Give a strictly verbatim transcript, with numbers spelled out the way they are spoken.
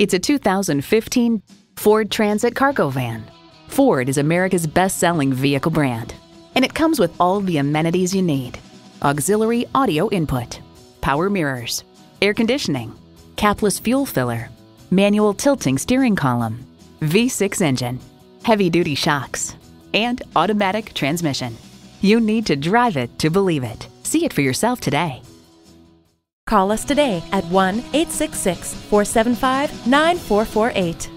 It's a two thousand fifteen Ford Transit cargo van. Ford is America's best-selling vehicle brand, and it comes with all the amenities you need. Auxiliary audio input, power mirrors, air conditioning, capless fuel filler, manual tilting steering column, V six engine, heavy-duty shocks, and automatic transmission. You need to drive it to believe it. See it for yourself today. Call us today at one eight six six, four seven five, nine four four eight.